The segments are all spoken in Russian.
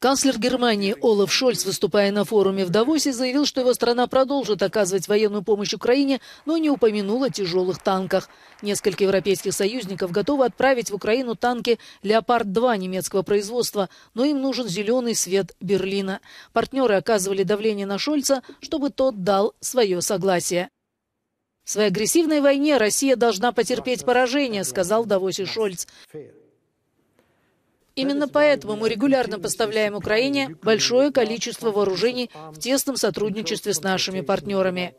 Канцлер Германии Олаф Шольц, выступая на форуме в Давосе, заявил, что его страна продолжит оказывать военную помощь Украине, но не упомянул о тяжелых танках. Несколько европейских союзников готовы отправить в Украину танки «Леопард-2» немецкого производства, но им нужен зеленый свет Берлина. Партнеры оказывали давление на Шольца, чтобы тот дал свое согласие. «В своей агрессивной войне Россия должна потерпеть поражение», — сказал в Давосе Шольц. Именно поэтому мы регулярно поставляем Украине большое количество вооружений в тесном сотрудничестве с нашими партнерами.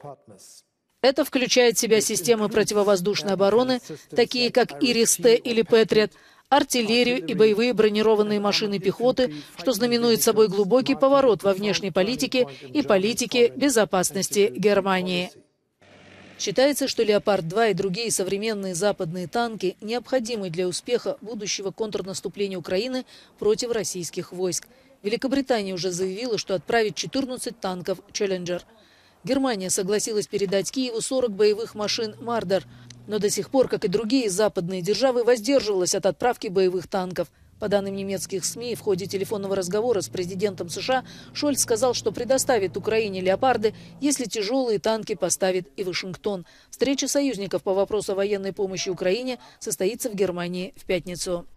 Это включает в себя системы противовоздушной обороны, такие как «Ирис-Т» или «Петриот», артиллерию и боевые бронированные машины пехоты, что знаменует собой глубокий поворот во внешней политике и политике безопасности Германии. Считается, что «Леопард-2» и другие современные западные танки необходимы для успеха будущего контрнаступления Украины против российских войск. Великобритания уже заявила, что отправит 14 танков «Челленджер». Германия согласилась передать Киеву 40 боевых машин «Мардер», но до сих пор, как и другие западные державы, воздерживалась от отправки боевых танков. По данным немецких СМИ, в ходе телефонного разговора с президентом США Шольц сказал, что предоставит Украине «Леопарды», если тяжелые танки поставит и Вашингтон. Встреча союзников по вопросу военной помощи Украине состоится в Германии в пятницу.